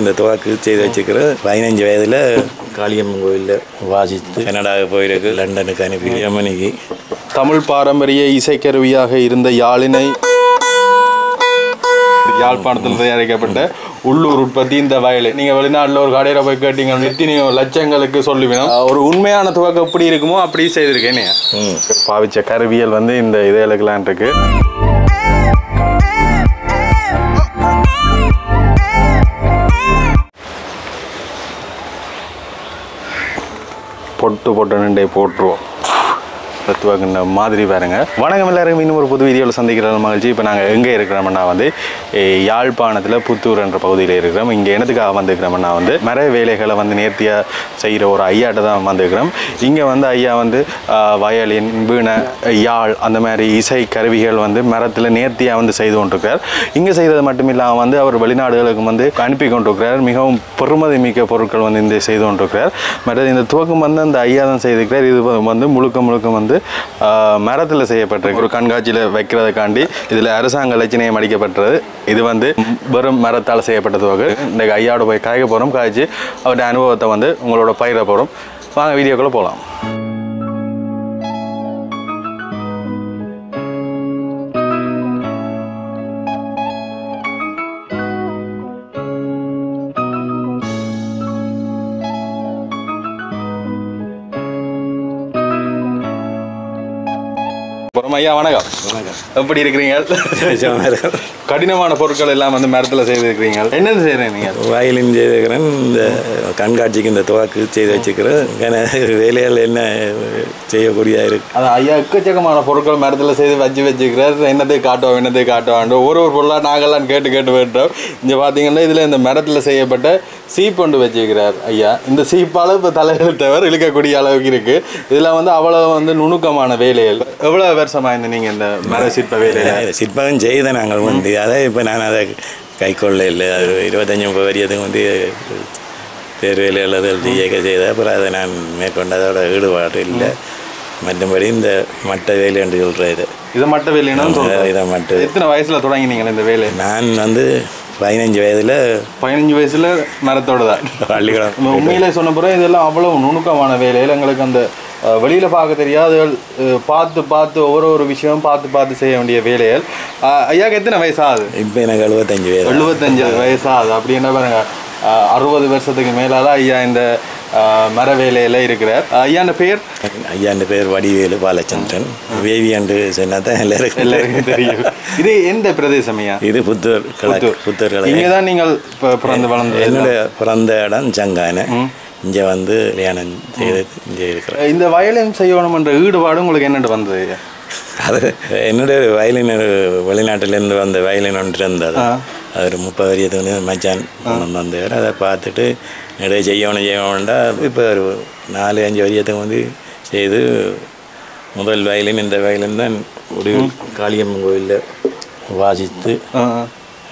இந்த துவாக்கு செய்து வச்சுக்கிறேன். 15 வயதில் காளியம்மன் கோயிலில் வாசித்து கனடாவுக்கு போயிருக்கு, லண்டனுக்கு அனுப்பி ஜெர்மனிக்கு. தமிழ் பாரம்பரிய இசைக்கருவியாக இருந்த யாழினை யாழ்ப்பாணத்தில் தயாரிக்கப்பட்ட உள்ளூர் உற்பத்தி இந்த வயலை. நீங்கள் வெளிநாட்டில் ஒரு கடையில் போய் கேட்டீங்க, எத்தனையோ லட்சங்களுக்கு சொல்லுவேன். ஒரு உண்மையான துவக்கம் எப்படி இருக்குமோ அப்படி செய்திருக்கேன். பாவிச்ச கருவியல் இந்த இதையெல்லாம் இருக்கு. பொட்டு பொட்டு நின்று போட்டுருவோம் தத்துவாக்குன்ற மாதிரி பாருங்க. வணக்கம் எல்லாருக்கும், இன்னும் ஒரு புது வீடியோவில் சந்திக்கிற மகிழ்ச்சி. இப்போ நாங்கள் எங்கே இருக்கிறோம்னா யாழ்ப்பாணத்தில் புத்தூர் என்ற பகுதியில் இருக்கிறோம். இங்கே எனத்துக்காக வந்துருக்கிறோம்னா மர வேலைகளை நேர்த்தியாக செய்கிற ஒரு ஐயாட்ட தான் வந்துருக்கிறோம். இங்கே ஐயா வயலின், வீணை, யாழ் அந்த மாதிரி இசை கருவிகள் மரத்தில் நேர்த்தியாக செய்து கொண்டிருக்கிறார். இங்கே செய்கிறது மட்டும் இல்லாமல் அவர் வெளிநாடுகளுக்கு அனுப்பி கொண்டிருக்கிறார். மிகவும் பெருமதி மிக்க பொருட்கள் இந்த செய்து கொண்டிருக்கிறார். மற்றது இந்த துவக்கம் அந்த ஐயா தான் செய்திருக்கிறார். இது முழுக்க முழுக்க மரத்தில் செய்யப்பட்டிருக்கு. ஒரு கண்காட்சியில் வைக்கிறதுக்காண்டி இதில் அரசாங்க லட்சணையம் அடிக்கப்பட்டது. இது வெறும் மரத்தால் செய்யப்பட்டது. இந்த ஐயாவோட போய் காய்க்க போகிறோம். காய்ச்சி அவருடைய அனுபவத்தை உங்களோட பயிர போகிறோம். வாங்க வீடியோக்குள்ளே போகலாம். ஐயா வணக்கம். எப்படி இருக்கிறீங்க? கடினமான பொருட்கள் எல்லாம் மரத்தில் செய்திருக்கிறீங்க. என்னென்ன செய்கிறீங்க? வயலின் செய்திருக்கிறேன். இந்த கண்காட்சிக்கு இந்த துவாக்கு செய்து வச்சுக்கிறேன். வேலையால் என்ன செய்யக்கூடியதாக இருக்குது. அது ஐயா எக்கச்சக்கமான பொருட்கள் மரத்தில் செய்து வச்சுக்கிறார். என்னத்தை காட்டுவோம் ஒரு பொருளாக நாங்கள்லாம் கேட்டு போயிட்டோம். இங்கே பார்த்தீங்கன்னா இதில் இந்த மரத்தில் செய்யப்பட்ட சீப் கொண்டு வச்சுக்கிறார் ஐயா. இந்த சீப்பால் இப்போ தலையெழுத்தவர் இழுக்கக்கூடிய அளவுக்கு இருக்குது. இதில் அவ்வளோ நுணுக்கமான வேலைகள். எவ்வளோ வருஷமாக நீங்கள் இந்த மர சிற்ப வேலையை சிற்பம் செய்த நாங்கள் அதை இப்போ நான் அதை கை கொள்ள இல்லை. அது 25 வரியதுக்கு தேர்வில் எழுதி இயக்க செய்த அப்புறம் அதை நான் மேற்கொண்டு அதோட ஈடுபாடு இல்லை. மற்றபடி இந்த மட்ட வேலை என்று சொல்கிறேன். இதை மட்ட வேலைன்னு சொல்கிறேன். இதை மட்ட எத்தனை வயசில் தொடங்கினீங்களா இந்த வேலை? நான் 15 வயசில் மரத்தோடு தான் பள்ளிக்கூடம். உண்மையிலே சொன்ன பிறகு இதெல்லாம் அவ்வளோ நுணுக்கமான வேலையில் எங்களுக்கு அந்த வெளியில் பார்க்க தெரியாது. பார்த்து ஒவ்வொரு விஷயமும் பார்த்து செய்ய வேண்டிய வேலைகள். ஐயாவுக்கு எத்தனை வயசாகுது? இப்போ எனக்கு 75 வயசாகுது. அப்படி என்ன பாருங்க, 60 வருஷத்துக்கு மேலால் ஐயா இந்த மர வேலையில் இருக்கிறார். ஐயாண்ட பேர் வடிவேலு பாலச்சந்திரன். வேவி என்று சொன்னாதான் எல்லாருக்கும் தெரியும். இது எந்த பிரதேசம் ஐயா? இது புத்தூர். இங்கே தான் நீங்கள் இப்போ பிறந்து வளர்ந்து? என்னுடைய பிறந்த இடம் சங்கானை. இங்கே கல்யாணம் செய்து இங்கே இருக்கிறேன். இந்த வயலின் செய்யணும் என்ற ஈடுபாடு உங்களுக்கு என்னென்ன வந்தது? அது என்னுடைய வயலின் வெளிநாட்டிலேருந்து வந்த வயலின் ஒன்று இருந்தது. அது ஒரு 30 வரியது மச்சான் வந்தவர். அதை பார்த்துட்டு நிறைய செய்யணும்டா. இப்போ ஒரு 4-5 வரியத்துக்கு செய்து முதல் வயலின் இந்த வயலின் தான் முடிவில் காளியம்மன் கோயிலில் வாசித்து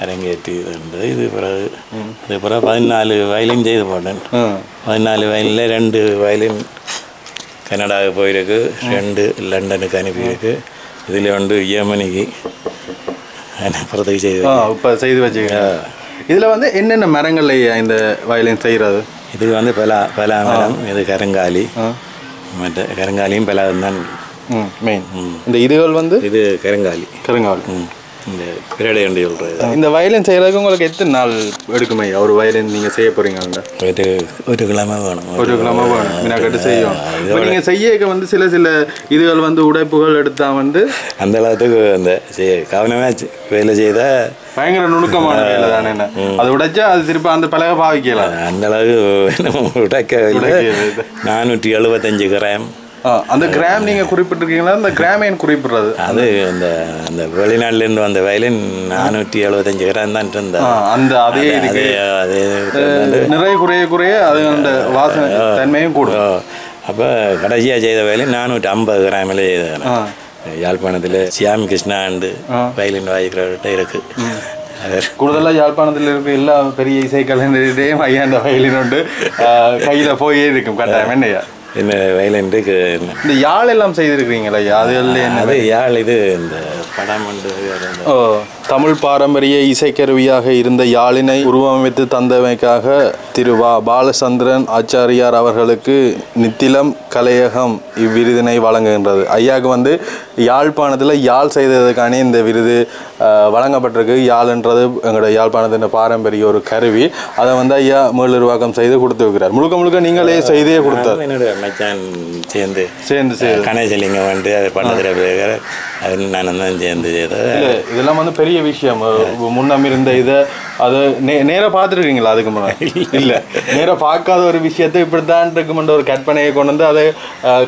அரங்கேற்றி இருந்தது. இது பிறகு அதுக்கப்புறம் 14 வயலின் செய்து போட்டேன். 14 வயலில் 2 வயலின் கனடாவுக்கு போயிருக்கு, 2 லண்டனுக்கு அனுப்பியிருக்கு, இதில் ஜெர்மனிக்கு அனுப்புறதுக்கு செய்து வச்சுக்கேன். இதில் என்னென்ன மரங்கள் இந்த வயலின் செய்கிறது? இது பலா மரம், இது கருங்காலி. மற்ற கருங்காலியும் பலா தான் மெயின். இந்த இதுகள் இது கருங்காலி இந்த பிரேடை என்று சொல்கிறது. இந்த வயலின் செய்கிறதுக்கு உங்களுக்கு எத்தனை நாள் எடுக்குமே? ஒரு வயலின் நீங்கள் செய்ய போகிறீங்க இது 1 கிழமை வேணும். 1 கிழமை வேணும். மினக்கட்டு செய்யும். நீங்கள் செய்ய சில இதுகள் உடைப்புகள் எடுத்தால் அந்த அளவுக்கு கவனமாக வேலை செய்தால் பயங்கர நுணுக்கமான வேலை தானே. அது உடைச்சா அது திருப்பி அந்த பலகை பாவிக்கலாம். அந்த அளவுக்கு உடைக்க 475 கிராம். அந்த கிராம் நீங்கள் குறிப்பிட்டிருக்கீங்களா? அந்த கிராமின் குறிப்பிட்றது அது அந்த அந்த வெளிநாட்டிலேருந்து வந்த வயலின் 475 கிராம் தான் இருந்தால் அந்த அதே அதே நிறைய குறைய அது அந்த வாசனை தன்மையும் கூடும். அப்போ கடைசியாக செய்த வயலின் 450 கிராமில் செய்தேன். யாழ்ப்பாணத்தில் சியாம் கிருஷ்ணா அண்டு வயலின் வாய்க்கிறவர்கிட்ட இருக்குது. கூடுதலாக யாழ்ப்பாணத்தில் இருக்க எல்லா பெரிய இசை கலைஞர்கிட்டையும் ஐயா அந்த வயலின் உண்டு. கையில் போயே இருக்கும் கட்டாயம். என்னையா என்ன வயலண்டு இந்த யாழ் எல்லாம் செய்திருக்கிறீங்களா? யாழ் இந்த படம் ஒன்று தமிழ் பாரம்பரிய இசைக்கருவியாக இருந்த யாழினை உருவமைத்து தந்தமைக்காக திரு வா பாலச்சந்திரன் ஆச்சாரியார் அவர்களுக்கு நித்திலம் கலையகம் இவ்விருதினை வழங்குகின்றது. ஐயாவுக்கு வந்து யாழ்ப்பாணத்தில் யாழ் செய்ததுக்கான இந்த விருது வழங்கப்பட்டிருக்கு. யாழ்ன்றது எங்களோட யாழ்ப்பாணத்தின் பாரம்பரிய ஒரு கருவி. அதை வந்து ஐயா மேல் உருவாக்கம் செய்து கொடுத்து வைக்கிறார். முழுக்க முழுக்க நீங்களே செய்தே கொடுத்தார். என்னோட மச்சான் சேர்ந்து சேர்ந்து கணேசலிங்க வந்து அதை பண்ணதில் அது நான் தான் சேர்ந்து செய்தது. இதெல்லாம் வந்து பெரிய விஷயம். முன்னம் இருந்த இதை அதை நேராக பார்த்துருக்கீங்களா? அதுக்கு முன்னாடி இல்லை, நேராக பார்க்காத ஒரு விஷயத்தை இப்படித்தான் இருக்குமென்ற ஒரு கற்பனையை கொண்டு வந்து அதை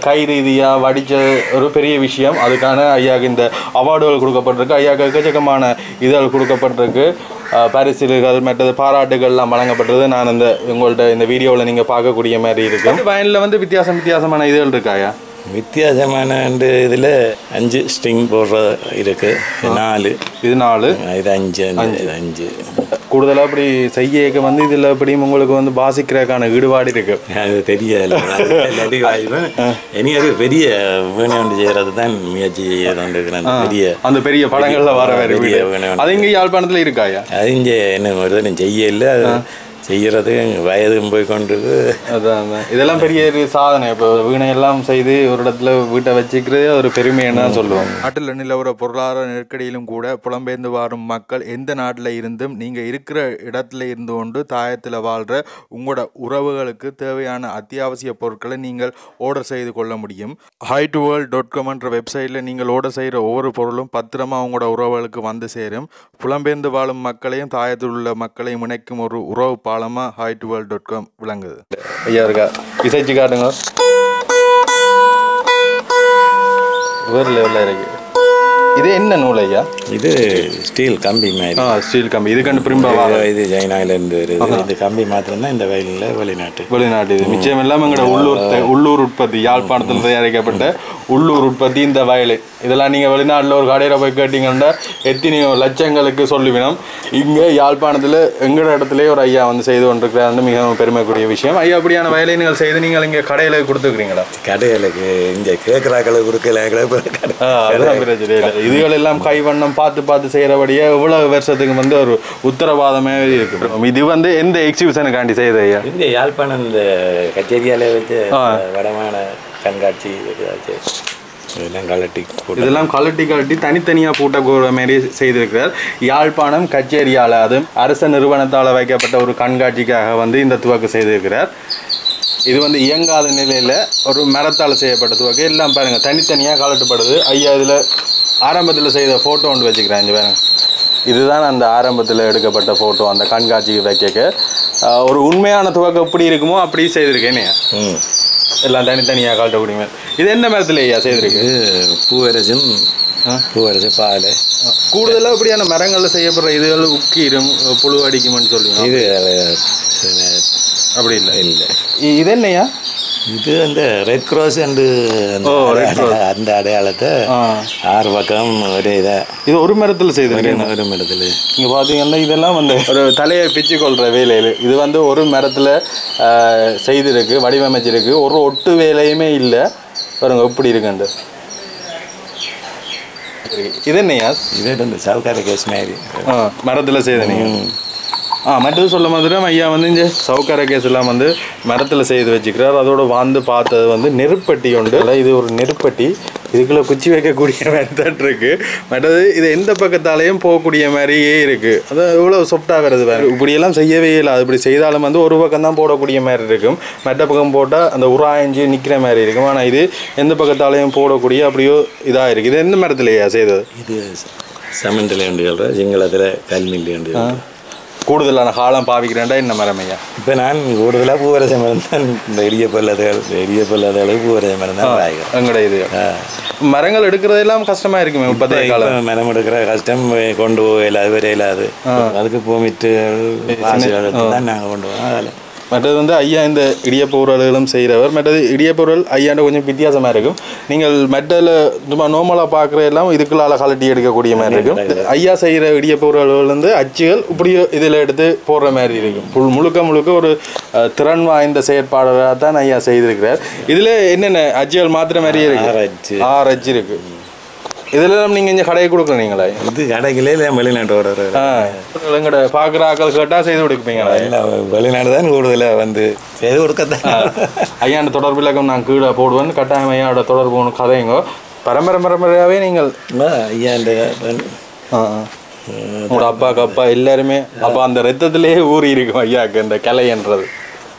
கை ரீதியாக வடித்த ஒரு பெரிய விஷயம். அதுக்கான ஐயாவுக்கு இந்த அவார்டுகள் கொடுக்கப்பட்டிருக்கு. ஐயாவுக்கு எக்கச்சக்கமான இதழ் கொடுக்கப்பட்டிருக்கு, பரிசுகள் மற்றது பாராட்டுகள்லாம் வழங்கப்பட்டது. நான் இந்த உங்கள்கிட்ட இந்த வீடியோவில் நீங்கள் பார்க்கக்கூடிய மாதிரி இருக்குது. வயலில் வந்து வித்தியாசம் வித்தியாசமான இதழ் இருக்காயா? வித்தியாசமான இதில் 5 ஸ்ட்ரிங் போடுற இருக்குது, 4 இது 4 இது 5 கூடுதலாக இப்படி செய்ய வந்து இதில் எப்படியும் உங்களுக்கு வந்து வாசிக்கிறதுக்கான ஈடுபாடு இருக்குது. அது தெரியல, இனி அது பெரிய வீணை செய்கிறது தான் முயற்சி செய்யறது. பெரிய அந்த பெரிய படங்களில் வர பெரிய வீணை அது இங்கே யாழ்ப்பாணத்தில் இருக்காயா? அது இங்கே என்ன ஒரு தான் செய்ய இல்லை, அது செய்கிறது வயதும் போய் கொண்டிருக்கு. அதான் இதெல்லாம் பெரிய சாதனை. இப்போ வீணையெல்லாம் செய்து ஒரு இடத்துல வீட்டை வச்சுக்கிறதே ஒரு பெருமைன்னு தான் சொல்லுவாங்க. நாட்டில் நிலவர பொருளாதார நெருக்கடியிலும் கூட புலம்பெயர்ந்து வாரும் மக்கள் எந்த நாட்டில் இருந்தும் நீங்கள் இருக்கிற இடத்துல இருந்து கொண்டு தாயத்தில் வாழ்கிற உங்களோட உறவுகளுக்கு தேவையான அத்தியாவசிய பொருட்களை நீங்கள் ஆர்டர் செய்து கொள்ள முடியும். hi2world.com என்ற வெப்சைட்டில் நீங்கள் ஆர்டர் செய்கிற ஒவ்வொரு பொருளும் பத்திரமா உங்களோட உறவுகளுக்கு வந்து சேரும். புலம்பெயர்ந்து வாழும் மக்களையும் தாயத்தில் உள்ள மக்களையும் இணைக்கும் ஒரு உறவு பாலமாக hi2world.com விளங்குது. ஐயா இருக்கா இசைச்சு காட்டுங்க. வேறு லெவலில் இருக்கு. இது என்ன நூல் ஐயா? இது ஸ்டீல் கம்பி மாதிரி. ஸ்டீல் கம்பி. இது கண்டு பிரிம்பாக இது சைனாவிலேருந்து வருது. இந்த கம்பி மாத்திரம்தான் இந்த வயலில் வெளிநாட்டு இது மிச்சம் இல்லாமல் எங்களோட உள்ளூர் உற்பத்தி, யாழ்ப்பாணத்தில் தயாரிக்கப்பட்ட உள்ளூர் உற்பத்தி இந்த வயல். இதெல்லாம் நீங்கள் வெளிநாட்டில் ஒரு கடையில் போய் கேட்டிங்கன்னா எத்தனையோ லட்சங்களுக்கு சொல்லுவினோம். இங்கே யாழ்ப்பாணத்தில் எங்களோட இடத்துலேயே ஒரு ஐயா வந்து செய்து கொண்டிருக்கிறார். வந்து மிகவும் பெருமைக்குரிய விஷயம். ஐயா அப்படியான வயலை நீங்கள் செய்து நீங்கள் இங்கே கடையில் கொடுத்துருக்குறீங்களா? கடைகளுக்கு இங்கே கேட்குறாக்களை கொடுக்கல. இதுகளெல்லாம் கைவண்ணம் பார்த்து பார்த்து செய்கிறபடியே இவ்வளவு வருஷத்துக்கு வந்து ஒரு உத்தரவாதமே இருக்கு. இது வந்து எந்த எக்ஸிபிஷனுக்காண்டி செய்யுது ஐயா? இந்த யாழ்ப்பாணம் இந்த கச்சேரியாலே வச்சு வடமான கண்காட்சி இதெல்லாம் கலட்டி இதெல்லாம் கலட்டி தனித்தனியாக போட்ட மாரி செய்திருக்கிறார். யாழ்ப்பாணம் கச்சேரியால் அது அரச நிறுவனத்தால் வைக்கப்பட்ட ஒரு கண்காட்சிக்காக வந்து இந்த துவக்கம் செய்திருக்கிறார். இது வந்து இயங்காத நிலையில் ஒரு மரத்தால் செய்யப்பட்ட துவக்கம். எல்லாம் பாருங்கள் தனித்தனியாக கலட்டுப்படுது. ஐயா இதில் ஆரம்பத்தில் செய்த ஃபோட்டோ ஒன்று வச்சுக்கிறேன். இங்கே பாருங்க, இதுதான் அந்த ஆரம்பத்தில் எடுக்கப்பட்ட ஃபோட்டோ. அந்த கண்காட்சிக்கு வைக்க ஒரு உண்மையான துவக்கம் எப்படி இருக்குமோ அப்படி செய்திருக்கேன். எல்லாம் தனித்தனியாக காட்டக்கூடிய இது என்ன மரத்தில் ஐயா செய்திருக்கு? பூவரசு பால். கூடுதலாக இப்படியான மரங்களில் செய்யப்படுற இதுகள் உக்கீரும் புழு அடிக்கும்னு சொல்லுவோம். இது அப்படி இல்லை இல்லை இது என்னையா? இது அந்த ரெட் கிராஸ் அண்டு அந்த அடையாளத்தை 6 பக்கம் ஒரே இதை இது ஒரு மரத்தில் செய்திருக்கேன். ஒரு மரத்தில் இங்கே பார்த்தீங்கன்னா இதெல்லாம் வந்து ஒரு தலையை பிச்சு கொள்கிற வேலையில் இது வந்து ஒரு மரத்தில் செய்திருக்கு, வடிவமைச்சிருக்கு. ஒரு ஒட்டு வேலையுமே இல்லை. பாருங்க எப்படி இருக்குண்டு. இது என்னையா? இதே வந்து சவுக்கார கேஸ் மாதிரி மரத்தில் செய்தனையா? மற்றது சொல்ல மாதிரியும் ஐயா வந்து இந்த சவுக்கார கேஸ் எல்லாம் வந்து மரத்தில் செய்து வச்சுக்கிறார். அதோடு வந்து பார்த்தது வந்து நெருப்பட்டி உண்டு. இது ஒரு நெருப்பட்டி. இதுக்குள்ளே குச்சி வைக்கக்கூடிய மாதிரி தான் இருக்குது. மற்றது இது எந்த பக்கத்தாலேயும் போகக்கூடிய மாதிரியே இருக்குது. அது இவ்வளோ சாஃப்டாக வருது. வேறு இப்படியெல்லாம் செய்யவே இல்லை. அது இப்படி செய்தாலும் வந்து ஒரு பக்கம் தான் போடக்கூடிய மாதிரி இருக்கும். மற்ற பக்கம் போட்டால் அந்த உராய்ஞ்சி நிற்கிற மாதிரி இருக்கும். ஆனால் இது எந்த பக்கத்தாலேயும் போடக்கூடிய அப்படியோ இதாக இருக்குது. இது எந்த மரத்துலையா செய்தது? இது சமந்தில் என்று சொல்கிறேன், சிங்களத்தில் கல்மில் என்று சொல்கிறேன். கூடுதலான காலம் பாவிக்கிறேன்டா என்ன மரம் ஐயா? இப்போ நான் கூடுதலாக பூவரச மரம் தான். இந்த எரிய பொல்லாத அளவு பூவரச மரம் தான் எங்கள்ட இது. மரங்கள் எடுக்கிறதெல்லாம் கஷ்டமாக இருக்குமே. இப்போதான் காலம் மரம் எடுக்கிற கஷ்டம். கொண்டு போயிடாது வரையிலாது. அதுக்கு பூமிட்டு தான் நாங்கள் கொண்டு போவோம். அதில் மற்றது வந்து ஐயா இந்த இடியப்ப உரல்களும் செய்கிறவர். மற்றது இடியப்ப உரல் ஐயாண்ட கொஞ்சம் வித்தியாசமாக இருக்கும். நீங்கள் மெட்டல சும்மா நோமலாக பார்க்குற எல்லாம் இதுக்குள்ளால் கலட்டி எடுக்கக்கூடிய மாதிரி இருக்கும். ஐயா செய்கிற இடியப்ப உரல்கள் வந்து அச்சுகள் இப்படியோ இதில் எடுத்து போடுற மாதிரி இருக்கும். முழுக்க ஒரு திறன் வாய்ந்த செயற்பாடராக தான் ஐயா செய்திருக்கிறார். இதில் என்னென்ன அச்சுகள் மாத்திர மாதிரியே இருக்குது? 6 அச்சு இருக்குது. இதெல்லாம் நீங்க இங்க கடையை கொடுக்குறீங்களா? இது கடைகளே இல்ல வெளிநாட்டு வரற. எங்கட பாக்குற ஆட்கள் கேட்டா செய்து கொடுப்பீங்களா? இல்ல வெளிநாடு தான் கூடுதல வந்து செய்து கொடுக்கதா. ஐயாண்ட தொடர்புல நான் கீழ போடுவேன் கட்டாயம் ஐயாவோட தொடர்பு ஒன்னு கதைங்க. பரம்பரை பரம்பரையாவே நீங்கள் ஐயாண்ட அப்பாக்கு அப்பா எல்லாருமே அப்பா அந்த ரத்தத்திலேயே ஊறி இருக்கும் ஐயாக்கு இந்த கலைன்றது.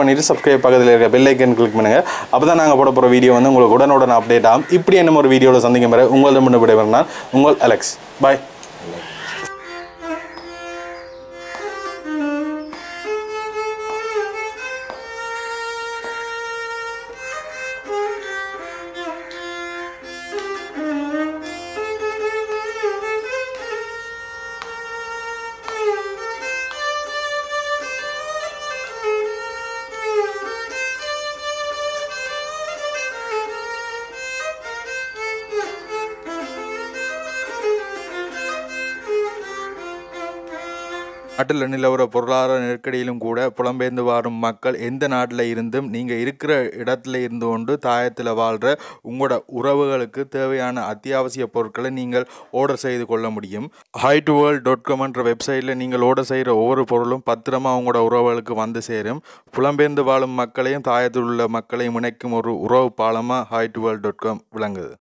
பண்ணிவிட்டு சப்ஸ்கிரைப் பக்கத்தில் இருக்க பெல் ஐக்கன் கிளிக் பண்ணுங்கள். அப்போ தான் நாங்கள் போட போகிற வீடியோ வந்து உங்களுக்கு உடனுடன் அப்டேட் ஆகும். இப்படி என்ன ஒரு வீடியோவில் சந்திக்கும் பிறகு உங்களது முன்னே விடைபெறும் நான் உங்கள் அலெக்ஸ். பாய். நாட்டில் நிலவர பொருளாதார நெருக்கடியிலும் கூட புலம்பெயர்ந்து வாழும் மக்கள் எந்த நாட்டில் இருந்தும் நீங்கள் இருக்கிற இடத்துல இருந்து கொண்டு தாயத்தில் வாழ்கிற உங்களோட உறவுகளுக்கு தேவையான அத்தியாவசிய பொருட்களை நீங்கள் ஆர்டர் செய்து கொள்ள முடியும். hightoworld.com என்ற வெப்சைட்டில் நீங்கள் ஆர்டர் செய்கிற ஒவ்வொரு பொருளும் பத்திரமா உங்களோட உறவுகளுக்கு வந்து சேரும். புலம்பெயர்ந்து வாழும் மக்களையும் தாயத்தில் உள்ள மக்களையும் இணைக்கும் ஒரு உறவு பாலமாக hightoworld.com விளங்குது.